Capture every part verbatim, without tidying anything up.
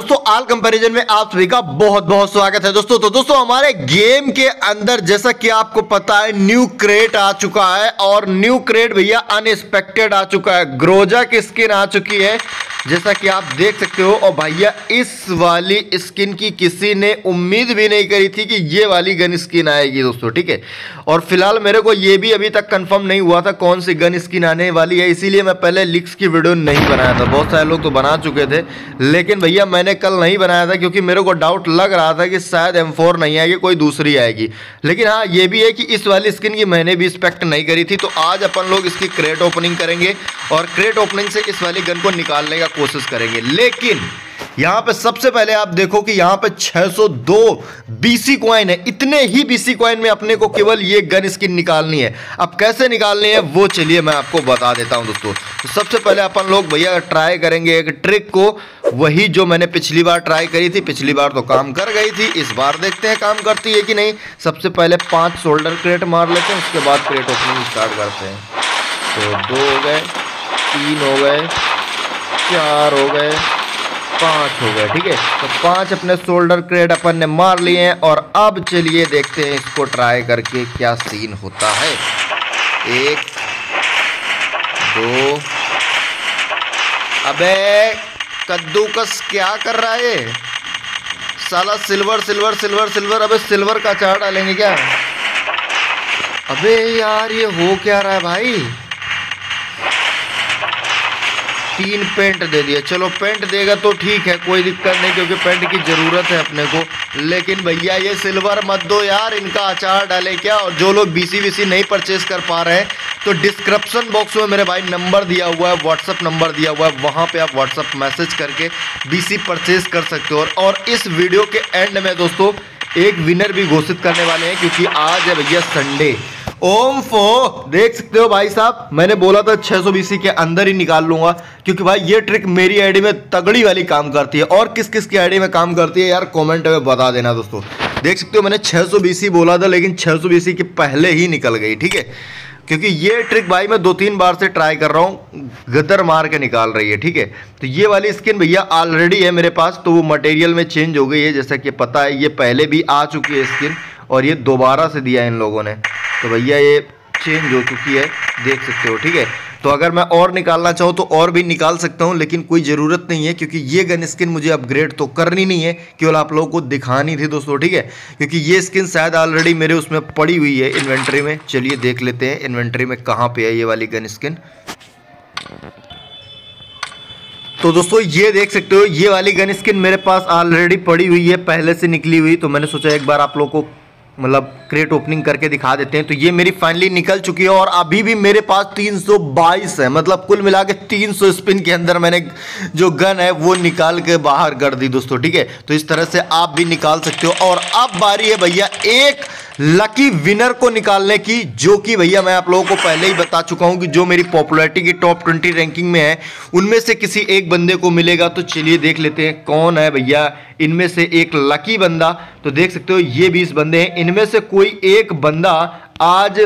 दोस्तों all comparison में आप सभी का बहुत बहुत स्वागत है दोस्तों। तो दोस्तों हमारे गेम के अंदर जैसा कि आपको पता है न्यू क्रेट आ चुका है और न्यू क्रेट भैया अनएक्सपेक्टेड आ चुका है। ग्रोजा की स्किन आ चुकी है जैसा कि आप देख सकते हो और भैया इस वाली स्किन की किसी ने उम्मीद भी नहीं करी थी कि ये वाली गन स्किन आएगी दोस्तों, ठीक है। और फिलहाल मेरे को ये भी अभी तक कंफर्म नहीं हुआ था कौन सी गन स्किन आने वाली है, इसीलिए मैं पहले लीक्स की वीडियो नहीं बनाया था। बहुत सारे लोग तो बना चुके थे लेकिन भैया मैंने कल नहीं बनाया था क्योंकि मेरे को डाउट लग रहा था कि शायद एम फोर नहीं आएगी, कोई दूसरी आएगी। लेकिन हाँ ये भी है कि इस वाली स्किन की मैंने भी एक्सपेक्ट नहीं करी थी। तो आज अपन लोग इसकी क्रेट ओपनिंग करेंगे और क्रेट ओपनिंग से इस वाली गन को निकालने का कोशिश करेंगे। लेकिन यहां पे सबसे पहले आप देखो कि यहां पे छह सौ दो बीसी कॉइन है। इतने ही बीसी कॉइन में अपने को केवल ये गन स्किन निकालनी है। अब कैसे निकालनी है वो चलिए मैं आपको बता देता हूं दोस्तों। तो सबसे पहले अपन लोग भैया ट्राई करेंगे एक ट्रिक को, वही जो मैंने पिछली बार ट्राई करी थी। पिछली बार तो काम कर गई थी, इस बार देखते हैं काम करती है कि नहीं। सबसे पहले पाँच शोल्डर क्रेट मार लेते हैं, उसके बाद क्रेट ओपनिंग स्टार्ट करते हैं। तो दो हो गए, तीन हो गए, चार हो गए, पांच हो गए, ठीक है। तो पांच अपने शोल्डर क्रेड अपन ने मार लिए हैं और अब चलिए देखते हैं इसको ट्राई करके क्या सीन होता है। एक, दो, अबे कद्दूकस क्या कर रहा है साला। सिल्वर सिल्वर सिल्वर सिल्वर, अबे सिल्वर का चार डालेंगे क्या? अबे यार ये हो क्या रहा है भाई? तीन पेंट दे दिया। चलो पेंट देगा तो ठीक है, कोई दिक्कत नहीं क्योंकि पेंट की ज़रूरत है अपने को। लेकिन भैया ये सिल्वर मत दो यार, इनका अचार डाले क्या। और जो लोग बीसी बीसी नहीं परचेस कर पा रहे हैं तो डिस्क्रिप्शन बॉक्स में मेरे भाई नंबर दिया हुआ है, व्हाट्सअप नंबर दिया हुआ है, वहाँ पे आप व्हाट्सअप मैसेज करके बीसी परचेस कर सकते हो। और इस वीडियो के एंड में दोस्तों एक विनर भी घोषित करने वाले हैं क्योंकि आज है भैया संडे। ओम फो देख सकते हो भाई साहब, मैंने बोला था छह सौ बीसी के अंदर ही निकाल लूंगा क्योंकि भाई ये ट्रिक मेरी आईडी में तगड़ी वाली काम करती है। और किस किस की आईडी में काम करती है यार कमेंट में बता देना दोस्तों। देख सकते हो मैंने छह सौ बीसी बोला था लेकिन छह सौ बीसी के पहले ही निकल गई, ठीक है। क्योंकि ये ट्रिक भाई मैं दो तीन बार से ट्राई कर रहा हूँ, गदर मार के निकाल रही है, ठीक है। तो ये वाली स्किन भैया ऑलरेडी है मेरे पास, तो वो मटेरियल में चेंज हो गई है जैसा कि पता है। ये पहले भी आ चुकी है स्किन और ये दोबारा से दिया है इन लोगों ने, तो भैया ये चेंज हो चुकी है देख सकते हो, ठीक है। तो अगर मैं और निकालना चाहूँ तो और भी निकाल सकता हूँ लेकिन कोई ज़रूरत नहीं है क्योंकि ये गन स्किन मुझे अपग्रेड तो करनी नहीं है, केवल आप लोगों को दिखानी थी दोस्तों, ठीक है। क्योंकि ये स्किन शायद ऑलरेडी मेरे उसमें पड़ी हुई है इन्वेंट्री में। चलिए देख लेते हैं इन्वेंट्री में कहाँ पे है ये वाली गन स्किन। तो दोस्तों ये देख सकते हो ये वाली गन स्किन मेरे पास ऑलरेडी पड़ी हुई है, पहले से निकली हुई। तो मैंने सोचा एक बार आप लोगों को मतलब क्रेट ओपनिंग करके दिखा देते हैं। तो ये मेरी फाइनली निकल चुकी है और अभी भी मेरे पास तीन सौ बाईस है, मतलब कुल मिला के तीन सौ स्पिन के अंदर मैंने जो गन है वो निकाल के बाहर कर दी दोस्तों, ठीक है। तो इस तरह से आप भी निकाल सकते हो। और अब बारी है भैया एक लकी विनर को निकालने की, जो कि भैया मैं आप लोगों को पहले ही बता चुका हूं कि जो मेरी पॉपुलैरिटी की टॉप ट्वेंटी रैंकिंग में है उनमें से किसी एक बंदे को मिलेगा। तो चलिए देख लेते हैं कौन है भैया इनमें से एक लकी बंदा। तो देख सकते हो ये बीस बंदे हैं, इनमें से कोई एक बंदा आज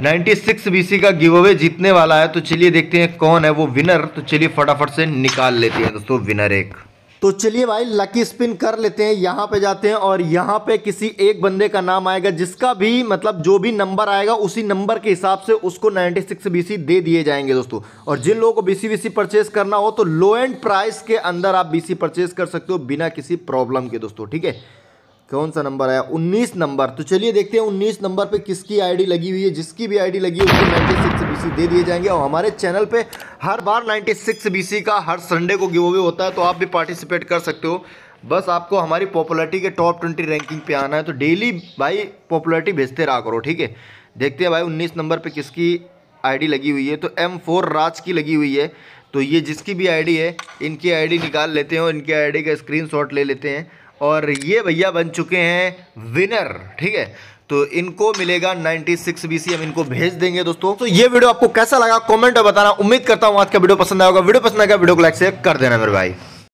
छियानवे बीसी का गिव अवे जीतने वाला है। तो चलिए देखते हैं कौन है वो विनर। तो चलिए फटाफट से निकाल लेते हैं दोस्तों विनर एक। तो चलिए भाई लकी स्पिन कर लेते हैं, यहाँ पे जाते हैं और यहाँ पे किसी एक बंदे का नाम आएगा जिसका भी मतलब जो भी नंबर आएगा उसी नंबर के हिसाब से उसको छियानवे बीसी दे दिए जाएंगे दोस्तों। और जिन लोगों को बीसी बीसी परचेस करना हो तो लो एंड प्राइस के अंदर आप बीसी परचेस कर सकते हो बिना किसी प्रॉब्लम के दोस्तों, ठीक है। कौन सा नंबर आया? उन्नीस नंबर। तो चलिए देखते हैं उन्नीस नंबर पे किसकी आईडी लगी हुई है। जिसकी भी आईडी लगी है उसको छियानवे बीसी दे दिए जाएंगे। और हमारे चैनल पे हर बार छियानवे बीसी का हर संडे को गिव अवे होता है, तो आप भी पार्टिसिपेट कर सकते हो। बस आपको हमारी पॉपुलैरिटी के टॉप ट्वेंटी रैंकिंग पे आना है, तो डेली भाई पॉपुलैरिटी भेजते रहा करो, ठीक है। देखते हैं भाई उन्नीस नंबर पर किसकी आईडी लगी हुई है। तो एम फोर राज की लगी हुई है। तो ये जिसकी भी आईडी है इनकी आईडी निकाल लेते हैं और इनकी आईडी का स्क्रीनशॉट ले लेते हैं। और ये भैया बन चुके हैं विनर, ठीक है। तो इनको मिलेगा छियानवे बीसी, हम इनको भेज देंगे दोस्तों। तो ये वीडियो आपको कैसा लगा कमेंट में बताना। उम्मीद करता हूँ आज का वीडियो पसंद आएगा। वीडियो पसंद आएगा वीडियो को लाइक शेयर कर देना मेरे भाई।